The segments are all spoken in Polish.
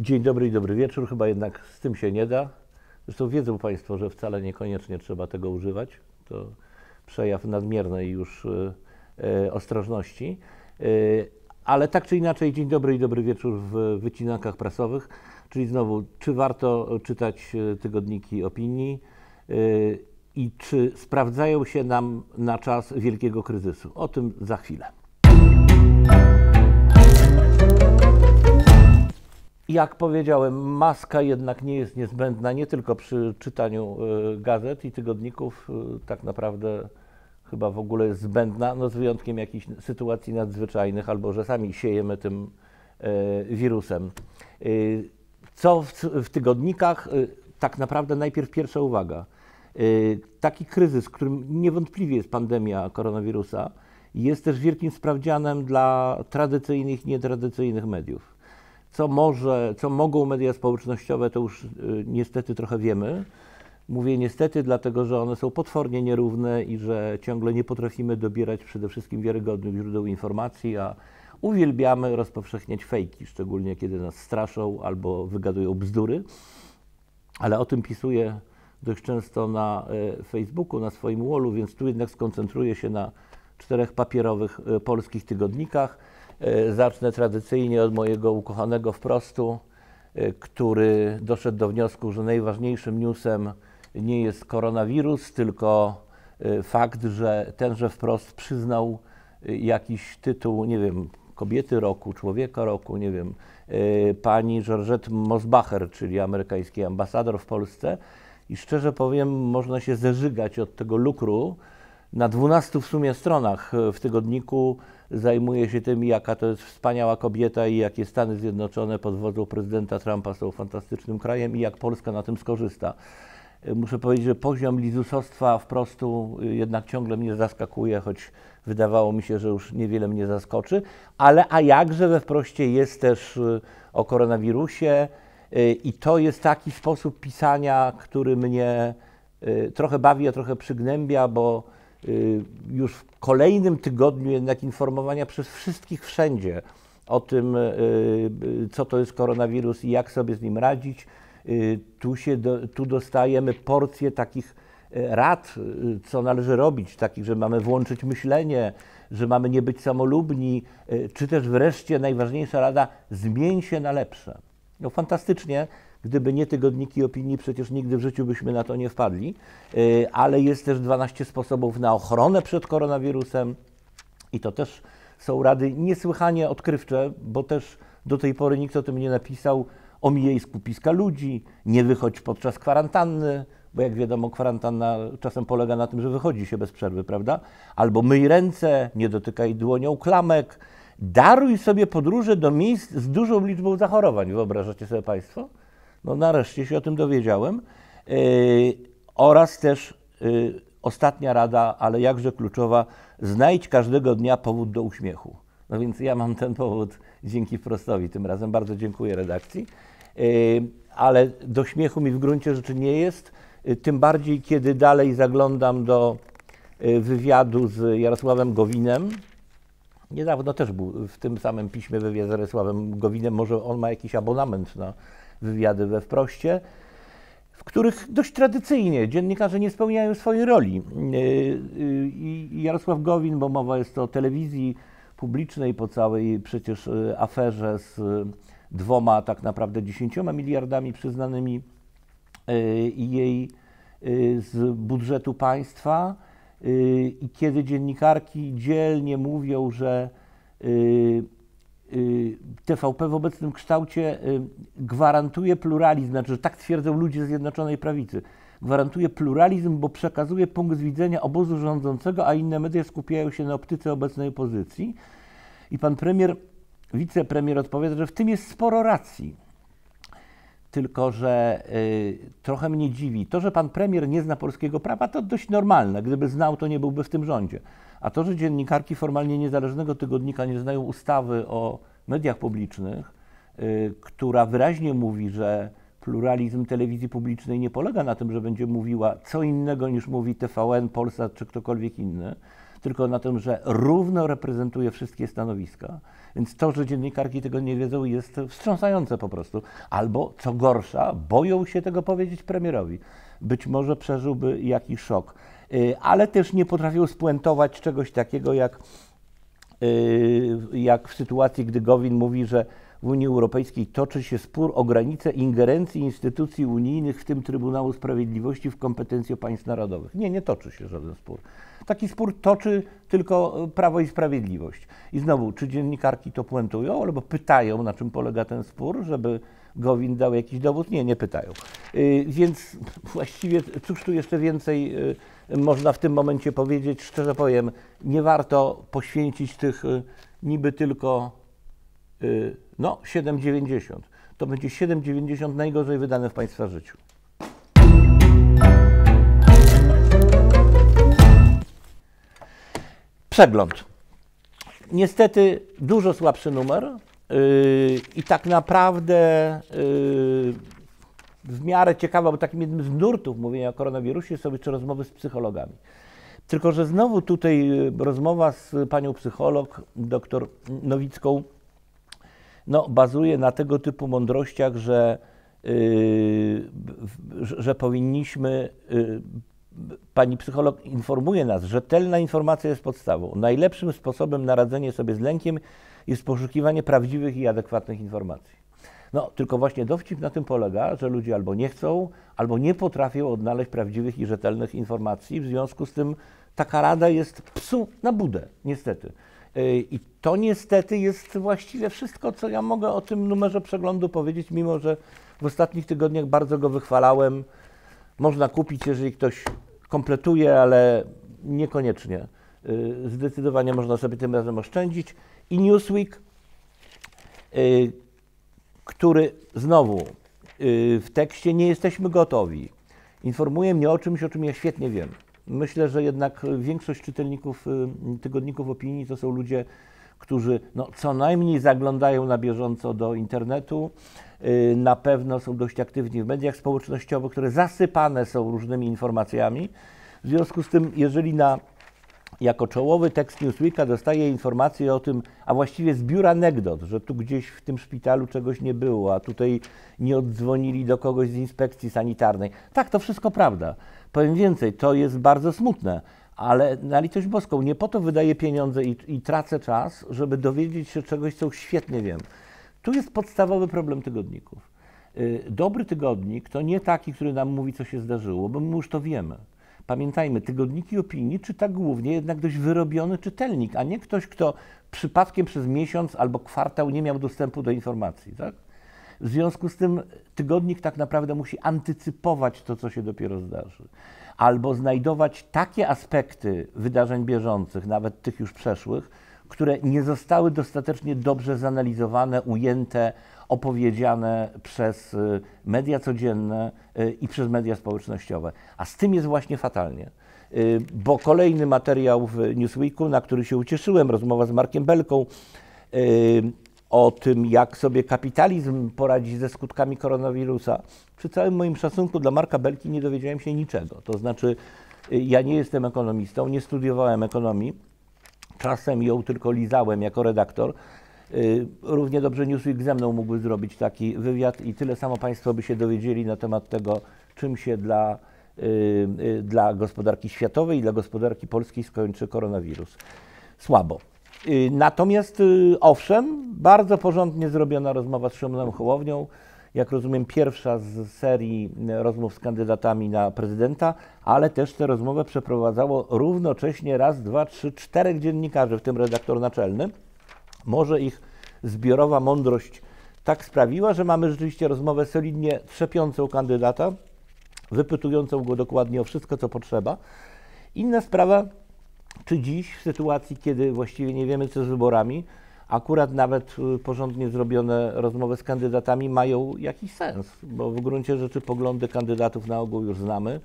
Dzień dobry i dobry wieczór. Chyba jednak z tym się nie da. Zresztą wiedzą Państwo, że wcale niekoniecznie trzeba tego używać. To przejaw nadmiernej już ostrożności. Ale tak czy inaczej, dzień dobry i dobry wieczór w wycinkach prasowych. Czyli znowu, czy warto czytać tygodniki opinii i czy sprawdzają się nam na czas wielkiego kryzysu? O tym za chwilę. Jak powiedziałem, maska jednak nie jest niezbędna nie tylko przy czytaniu gazet i tygodników, tak naprawdę chyba w ogóle jest zbędna, no z wyjątkiem jakichś sytuacji nadzwyczajnych albo że sami siejemy tym wirusem. Co w tygodnikach? Tak naprawdę najpierw pierwsza uwaga. Taki kryzys, którym niewątpliwie jest pandemia koronawirusa, jest też wielkim sprawdzianem dla tradycyjnych i nietradycyjnych mediów. Co mogą media społecznościowe, to już niestety trochę wiemy. Mówię niestety, dlatego że one są potwornie nierówne i że ciągle nie potrafimy dobierać przede wszystkim wiarygodnych źródeł informacji, a uwielbiamy rozpowszechniać fejki, szczególnie kiedy nas straszą albo wygadują bzdury. Ale o tym pisuję dość często na Facebooku, na swoim wallu, więc tu jednak skoncentruję się na 4 papierowych polskich tygodnikach. Zacznę tradycyjnie od mojego ukochanego Wprostu, który doszedł do wniosku, że najważniejszym newsem nie jest koronawirus, tylko fakt, że tenże Wprost przyznał jakiś tytuł, nie wiem, kobiety roku, człowieka roku, nie wiem, pani Georgette Mosbacher, czyli amerykański ambasador w Polsce. I szczerze powiem, można się zeżygać od tego lukru. Na 12 w sumie stronach w tygodniku zajmuje się tym, jaka to jest wspaniała kobieta i jakie Stany Zjednoczone pod wodzą prezydenta Trumpa są fantastycznym krajem i jak Polska na tym skorzysta. Muszę powiedzieć, że poziom lizusostwa Wprostu jednak ciągle mnie zaskakuje, choć wydawało mi się, że już niewiele mnie zaskoczy. Ale a jakże we Wproście jest też o koronawirusie i to jest taki sposób pisania, który mnie trochę bawi, a trochę przygnębia, bo już w kolejnym tygodniu jednak informowania przez wszystkich wszędzie o tym, co to jest koronawirus i jak sobie z nim radzić. Tu dostajemy porcję takich rad, co należy robić, takich, że mamy włączyć myślenie, że mamy nie być samolubni, czy też wreszcie najważniejsza rada, zmień się na lepsze. No fantastycznie. Gdyby nie tygodniki opinii, przecież nigdy w życiu byśmy na to nie wpadli, ale jest też 12 sposobów na ochronę przed koronawirusem i to też są rady niesłychanie odkrywcze, bo też do tej pory nikt o tym nie napisał. Omijaj skupiska ludzi, nie wychodź podczas kwarantanny, bo jak wiadomo kwarantanna czasem polega na tym, że wychodzi się bez przerwy, prawda? Albo myj ręce, nie dotykaj dłonią klamek, daruj sobie podróże do miejsc z dużą liczbą zachorowań, wyobrażacie sobie Państwo? No nareszcie się o tym dowiedziałem, oraz też ostatnia rada, ale jakże kluczowa, znajdź każdego dnia powód do uśmiechu. No więc ja mam ten powód dzięki Wprostowi, tym razem bardzo dziękuję redakcji, ale do śmiechu mi w gruncie rzeczy nie jest, tym bardziej kiedy dalej zaglądam do wywiadu z Jarosławem Gowinem. Niedawno też był w tym samym piśmie wywiad z Jarosławem Gowinem, może on ma jakiś abonament na wywiady we Wproście, w których dość tradycyjnie dziennikarze nie spełniają swojej roli. I Jarosław Gowin, bo mowa jest o telewizji publicznej po całej przecież aferze z 2, tak naprawdę 10 miliardami przyznanymi jej z budżetu państwa. I kiedy dziennikarki dzielnie mówią, że TVP w obecnym kształcie gwarantuje pluralizm, znaczy, że tak twierdzą ludzie z Zjednoczonej Prawicy. Gwarantuje pluralizm, bo przekazuje punkt widzenia obozu rządzącego, a inne media skupiają się na optyce obecnej opozycji. I pan premier, wicepremier odpowiada, że w tym jest sporo racji. Tylko że trochę mnie dziwi. To, że pan premier nie zna polskiego prawa, to dość normalne. Gdyby znał, to nie byłby w tym rządzie. A to, że dziennikarki formalnie niezależnego tygodnika nie znają ustawy o mediach publicznych, która wyraźnie mówi, że pluralizm telewizji publicznej nie polega na tym, że będzie mówiła co innego niż mówi TVN, Polsat czy ktokolwiek inny, tylko na tym, że równo reprezentuje wszystkie stanowiska. Więc to, że dziennikarki tego nie wiedzą, jest wstrząsające po prostu. Albo, co gorsza, boją się tego powiedzieć premierowi. Być może przeżyłby jakiś szok. Ale też nie potrafią spuentować czegoś takiego, jak w sytuacji, gdy Gowin mówi, że w Unii Europejskiej toczy się spór o granice ingerencji instytucji unijnych, w tym Trybunału Sprawiedliwości, w kompetencje państw narodowych. Nie, nie toczy się żaden spór. Taki spór toczy tylko Prawo i Sprawiedliwość. I znowu, czy dziennikarki to puentują, albo pytają, na czym polega ten spór, żeby Gowin dał jakiś dowód? Nie, nie pytają. Więc właściwie cóż tu jeszcze więcej można w tym momencie powiedzieć? Szczerze powiem, nie warto poświęcić tych niby tylko... No, 7,90. To będzie 7,90 najgorzej wydane w państwa życiu. Przegląd. Niestety dużo słabszy numer i tak naprawdę w miarę ciekawa, bo takim jednym z nurtów mówienia o koronawirusie są jeszcze rozmowy z psychologami. Tylko że znowu tutaj rozmowa z panią psycholog, dr Nowicką, no, bazuje na tego typu mądrościach, że powinniśmy, pani psycholog informuje nas, że rzetelna informacja jest podstawą. Najlepszym sposobem na radzenie sobie z lękiem jest poszukiwanie prawdziwych i adekwatnych informacji. No, tylko właśnie dowcip na tym polega, że ludzie albo nie chcą, albo nie potrafią odnaleźć prawdziwych i rzetelnych informacji. W związku z tym taka rada jest psu na budę, niestety. I to niestety jest właściwie wszystko, co ja mogę o tym numerze przeglądu powiedzieć, mimo że w ostatnich tygodniach bardzo go wychwalałem. Można kupić, jeżeli ktoś kompletuje, ale niekoniecznie. Zdecydowanie można sobie tym razem oszczędzić. I Newsweek, który znowu w tekście nie jesteśmy gotowi, informuje mnie o czymś, o czym ja świetnie wiem. Myślę, że jednak większość czytelników tygodników opinii to są ludzie, którzy no, co najmniej zaglądają na bieżąco do internetu, na pewno są dość aktywni w mediach społecznościowych, które zasypane są różnymi informacjami. W związku z tym, jeżeli jako czołowy tekst Newsweeka dostaje informację o tym, a właściwie zbiór anegdot, że tu gdzieś w tym szpitalu czegoś nie było, a tutaj nie oddzwonili do kogoś z inspekcji sanitarnej. Tak, to wszystko prawda. Powiem więcej, to jest bardzo smutne, ale na litość boską, nie po to wydaję pieniądze i tracę czas, żeby dowiedzieć się czegoś, co świetnie wiem. Tu jest podstawowy problem tygodników. Dobry tygodnik to nie taki, który nam mówi, co się zdarzyło, bo my już to wiemy. Pamiętajmy, tygodniki opinii czyta głównie jednak dość wyrobiony czytelnik, a nie ktoś, kto przypadkiem przez miesiąc albo kwartał nie miał dostępu do informacji. Tak? W związku z tym tygodnik tak naprawdę musi antycypować to, co się dopiero zdarzy. Albo znajdować takie aspekty wydarzeń bieżących, nawet tych już przeszłych, które nie zostały dostatecznie dobrze zanalizowane, ujęte, opowiedziane przez media codzienne i przez media społecznościowe. A z tym jest właśnie fatalnie, bo kolejny materiał w Newsweeku, na który się ucieszyłem, rozmowa z Markiem Belką o tym, jak sobie kapitalizm poradzi ze skutkami koronawirusa. Przy całym moim szacunku dla Marka Belki nie dowiedziałem się niczego. To znaczy, ja nie jestem ekonomistą, nie studiowałem ekonomii, czasem ją tylko lizałem jako redaktor. Równie dobrze Newsweek ze mną mógłby zrobić taki wywiad i tyle samo Państwo by się dowiedzieli na temat tego, czym się dla gospodarki światowej i dla gospodarki polskiej skończy koronawirus. Słabo. Natomiast owszem, bardzo porządnie zrobiona rozmowa z Szymonem Hołownią, jak rozumiem pierwsza z serii rozmów z kandydatami na prezydenta, ale też tę rozmowę przeprowadzało równocześnie raz, dwa, trzy, czterech dziennikarzy, w tym redaktor naczelny. Może ich zbiorowa mądrość tak sprawiła, że mamy rzeczywiście rozmowę solidnie trzepiącą kandydata, wypytującą go dokładnie o wszystko, co potrzeba. Inna sprawa, czy dziś, w sytuacji, kiedy właściwie nie wiemy, co z wyborami, akurat nawet porządnie zrobione rozmowy z kandydatami mają jakiś sens, bo w gruncie rzeczy poglądy kandydatów na ogół już znamy.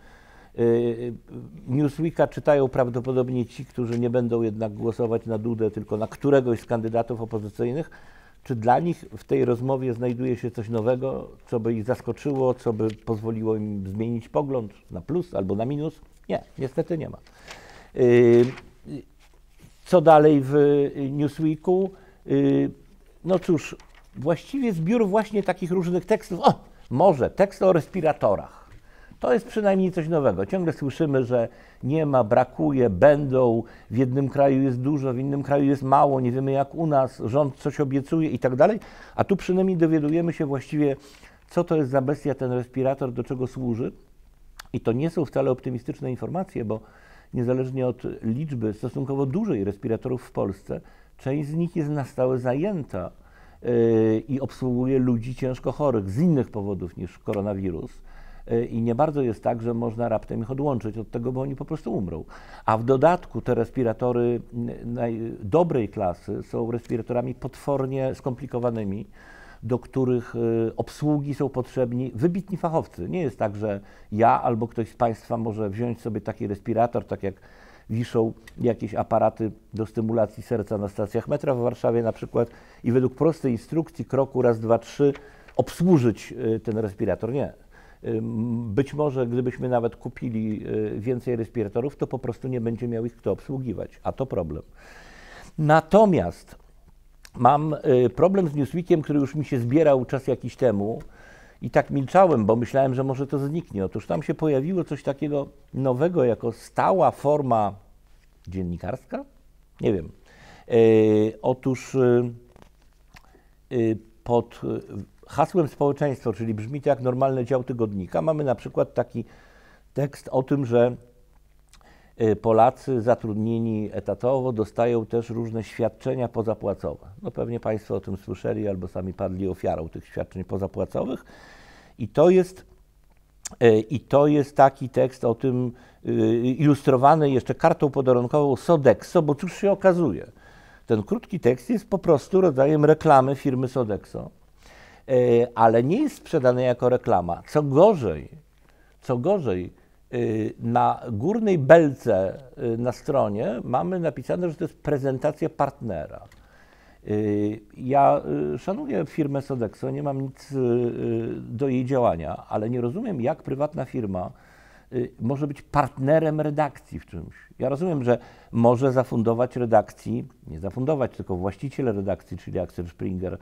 Newsweeka czytają prawdopodobnie ci, którzy nie będą jednak głosować na Dudę, tylko na któregoś z kandydatów opozycyjnych. Czy dla nich w tej rozmowie znajduje się coś nowego, co by ich zaskoczyło, co by pozwoliło im zmienić pogląd na plus albo na minus? Nie, niestety nie ma. Co dalej w Newsweeku? No cóż, właściwie zbiór właśnie takich różnych tekstów. O, może tekst o respiratorach. To jest przynajmniej coś nowego. Ciągle słyszymy, że nie ma, brakuje, będą, w jednym kraju jest dużo, w innym kraju jest mało, nie wiemy jak u nas, rząd coś obiecuje i tak dalej. A tu przynajmniej dowiadujemy się właściwie, co to jest za bestia ten respirator, do czego służy. I to nie są wcale optymistyczne informacje, bo niezależnie od liczby stosunkowo dużej respiratorów w Polsce, część z nich jest na stałe zajęta i obsługuje ludzi ciężko chorych z innych powodów niż koronawirus. I nie bardzo jest tak, że można raptem ich odłączyć od tego, bo oni po prostu umrą. A w dodatku te respiratory dobrej klasy są respiratorami potwornie skomplikowanymi, do których obsługi są potrzebni wybitni fachowcy. Nie jest tak, że ja albo ktoś z Państwa może wziąć sobie taki respirator, tak jak wiszą jakieś aparaty do stymulacji serca na stacjach metra w Warszawie na przykład i według prostej instrukcji kroku raz, dwa, trzy obsłużyć ten respirator. Nie. Być może gdybyśmy nawet kupili więcej respiratorów, to po prostu nie będzie miał ich kto obsługiwać, a to problem. Natomiast mam problem z Newsweekiem, który już mi się zbierał czas jakiś temu i tak milczałem, bo myślałem, że może to zniknie. Otóż tam się pojawiło coś takiego nowego jako stała forma dziennikarska? Nie wiem. Otóż pod hasłem społeczeństwo, czyli brzmi to jak normalny dział tygodnika, mamy na przykład taki tekst o tym, że Polacy zatrudnieni etatowo dostają też różne świadczenia pozapłacowe. No pewnie Państwo o tym słyszeli albo sami padli ofiarą tych świadczeń pozapłacowych. I to jest taki tekst o tym ilustrowany jeszcze kartą podarunkową Sodexo, bo cóż się okazuje? Ten krótki tekst jest po prostu rodzajem reklamy firmy Sodexo, ale nie jest sprzedany jako reklama. Co gorzej, na górnej belce na stronie mamy napisane, że to jest prezentacja partnera. Ja szanuję firmę Sodexo, nie mam nic do jej działania, ale nie rozumiem, jak prywatna firma może być partnerem redakcji w czymś. Ja rozumiem, że może zafundować redakcji, nie zafundować, tylko właściciel redakcji, czyli Axel Springer,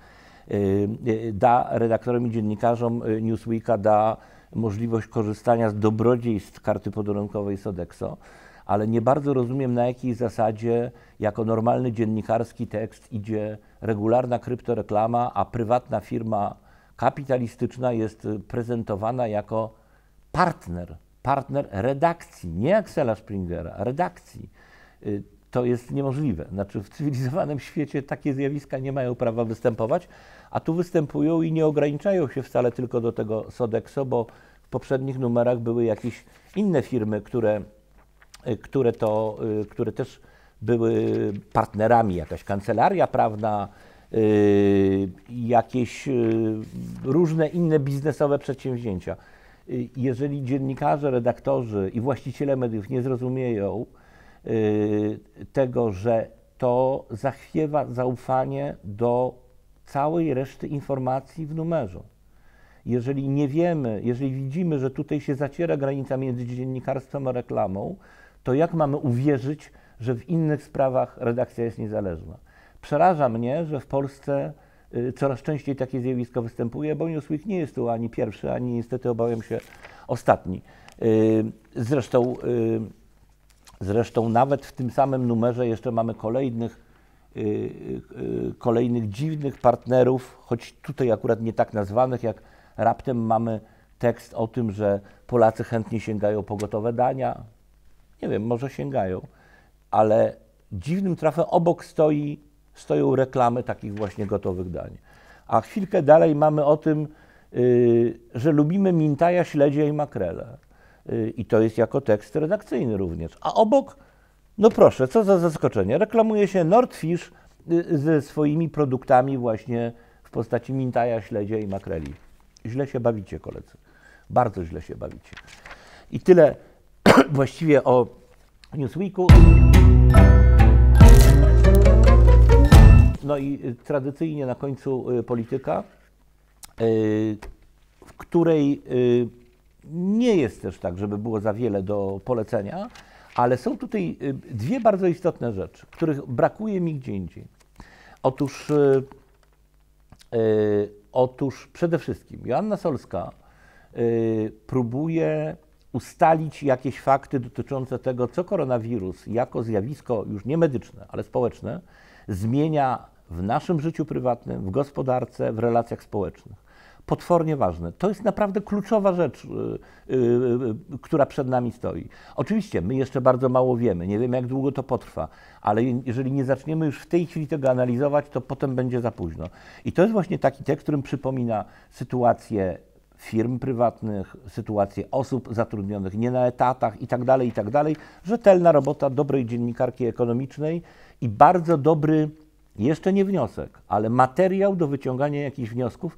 da redaktorom i dziennikarzom Newsweeka, da możliwość korzystania z dobrodziejstw karty podarunkowej Sodexo, ale nie bardzo rozumiem, na jakiej zasadzie jako normalny dziennikarski tekst idzie regularna kryptoreklama, a prywatna firma kapitalistyczna jest prezentowana jako partner redakcji, nie Axela Springera, redakcji. To jest niemożliwe. Znaczy w cywilizowanym świecie takie zjawiska nie mają prawa występować, a tu występują i nie ograniczają się wcale tylko do tego Sodexo, bo w poprzednich numerach były jakieś inne firmy, które też były partnerami, jakaś kancelaria prawna, jakieś różne inne biznesowe przedsięwzięcia. Jeżeli dziennikarze, redaktorzy i właściciele mediów nie zrozumieją tego, że to zachwiewa zaufanie do całej reszty informacji w numerze. Jeżeli nie wiemy, jeżeli widzimy, że tutaj się zaciera granica między dziennikarstwem a reklamą, to jak mamy uwierzyć, że w innych sprawach redakcja jest niezależna? Przeraża mnie, że w Polsce coraz częściej takie zjawisko występuje, bo Newsweek nie jest tu ani pierwszy, ani niestety obawiam się ostatni. Zresztą nawet w tym samym numerze jeszcze mamy kolejnych dziwnych partnerów, choć tutaj akurat nie tak nazwanych, jak raptem mamy tekst o tym, że Polacy chętnie sięgają po gotowe dania. Nie wiem, może sięgają, ale dziwnym trafem obok stoją reklamy takich właśnie gotowych dań. A chwilkę dalej mamy o tym, że lubimy mintaja, śledzia i makrele. I to jest jako tekst redakcyjny również. A obok, no proszę, co za zaskoczenie, reklamuje się Northfish ze swoimi produktami właśnie w postaci mintaja, śledzia i makreli. Źle się bawicie, koledzy. Bardzo źle się bawicie. I tyle właściwie o Newsweeku. No i tradycyjnie na końcu polityka, w której nie jest też tak, żeby było za wiele do polecenia, Ale są tutaj dwie bardzo istotne rzeczy, których brakuje mi gdzie indziej. Otóż przede wszystkim Joanna Solska próbuje ustalić jakieś fakty dotyczące tego, co koronawirus jako zjawisko już nie medyczne, ale społeczne zmienia w naszym życiu prywatnym, w gospodarce, w relacjach społecznych. Potwornie ważne. To jest naprawdę kluczowa rzecz, która przed nami stoi. Oczywiście my jeszcze bardzo mało wiemy, nie wiemy jak długo to potrwa, ale jeżeli nie zaczniemy już w tej chwili tego analizować, to potem będzie za późno. I to jest właśnie taki tekst, którym przypomina sytuację firm prywatnych, sytuację osób zatrudnionych nie na etatach i tak dalej, rzetelna robota dobrej dziennikarki ekonomicznej i bardzo dobry, jeszcze nie wniosek, ale materiał do wyciągania jakichś wniosków,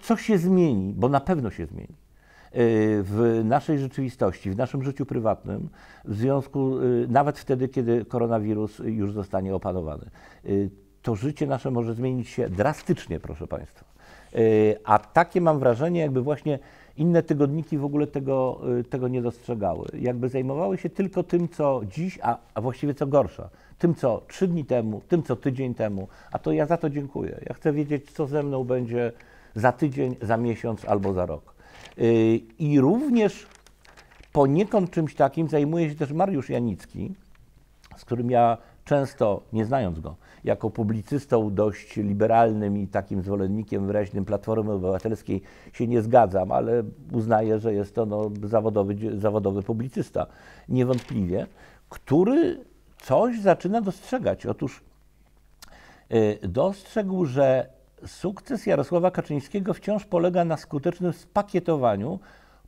co się zmieni, bo na pewno się zmieni w naszej rzeczywistości, w naszym życiu prywatnym, w związku nawet wtedy, kiedy koronawirus już zostanie opanowany. To życie nasze może zmienić się drastycznie, proszę Państwa. A takie mam wrażenie, jakby właśnie inne tygodniki w ogóle tego nie dostrzegały. Jakby zajmowały się tylko tym, co dziś, a właściwie co gorsza. Tym, co 3 dni temu, tym, co tydzień temu. A to ja za to dziękuję. Ja chcę wiedzieć, co ze mną będzie za tydzień, za miesiąc albo za rok. I również poniekąd czymś takim zajmuje się też Mariusz Janicki, z którym ja często, nie znając go, jako publicystą dość liberalnym i takim zwolennikiem wyraźnym Platformy Obywatelskiej się nie zgadzam, ale uznaję, że jest to zawodowy publicysta, niewątpliwie, który coś zaczyna dostrzegać. Otóż dostrzegł, że sukces Jarosława Kaczyńskiego wciąż polega na skutecznym spakietowaniu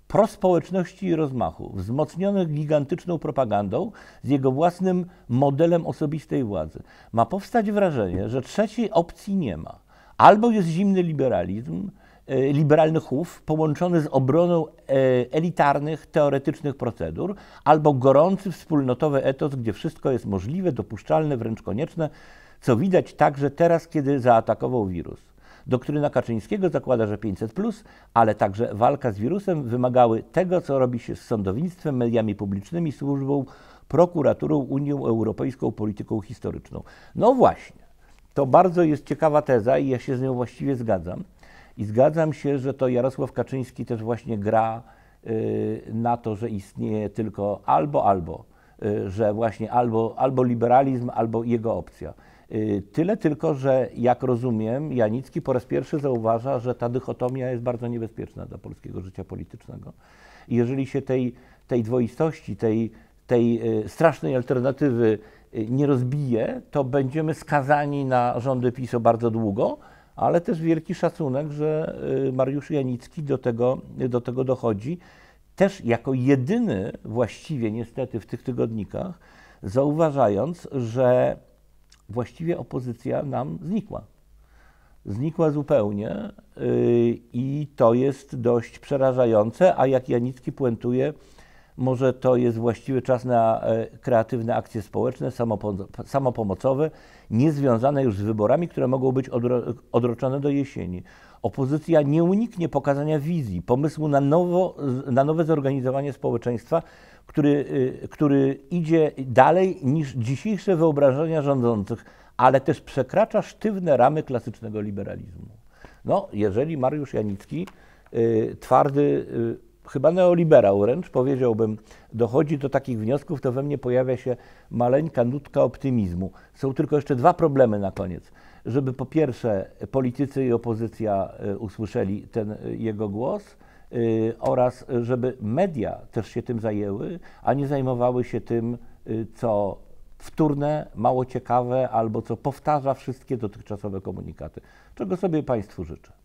prospołeczności i rozmachu, wzmocnionych gigantyczną propagandą z jego własnym modelem osobistej władzy. Ma powstać wrażenie, że trzeciej opcji nie ma. Albo jest zimny liberalizm, liberalny chów połączony z obroną elitarnych, teoretycznych procedur, albo gorący, wspólnotowy etos, gdzie wszystko jest możliwe, dopuszczalne, wręcz konieczne, co widać także teraz, kiedy zaatakował wirus. Doktryna Kaczyńskiego zakłada, że 500+, ale także walka z wirusem wymagały tego, co robi się z sądownictwem, mediami publicznymi, służbą, prokuraturą, Unią Europejską, polityką historyczną. No właśnie, to bardzo jest ciekawa teza i ja się z nią właściwie zgadzam. I zgadzam się, że to Jarosław Kaczyński też właśnie gra na to, że istnieje tylko albo, że właśnie albo liberalizm, albo jego opcja. Tyle tylko, że jak rozumiem, Janicki po raz pierwszy zauważa, że ta dychotomia jest bardzo niebezpieczna dla polskiego życia politycznego. I jeżeli się tej dwoistości, tej strasznej alternatywy nie rozbije, to będziemy skazani na rządy PiS-u bardzo długo, ale też wielki szacunek, że Mariusz Janicki do tego dochodzi. Też jako jedyny właściwie niestety w tych tygodnikach, zauważając, że właściwie opozycja nam znikła. Znikła zupełnie i to jest dość przerażające, a jak Janicki puentuje, może to jest właściwy czas na kreatywne akcje społeczne, samopomocowe, niezwiązane już z wyborami, które mogą być odroczone do jesieni. Opozycja nie uniknie pokazania wizji, pomysłu na nowe zorganizowanie społeczeństwa, który idzie dalej niż dzisiejsze wyobrażenia rządzących, ale też przekracza sztywne ramy klasycznego liberalizmu. No, jeżeli Mariusz Janicki, twardy, chyba neoliberał wręcz, powiedziałbym, dochodzi do takich wniosków, to we mnie pojawia się maleńka nutka optymizmu. Są tylko jeszcze 2 problemy na koniec. Żeby po pierwsze politycy i opozycja usłyszeli ten jego głos, oraz żeby media też się tym zajęły, a nie zajmowały się tym, co wtórne, mało ciekawe, albo co powtarza wszystkie dotychczasowe komunikaty, czego sobie Państwu życzę.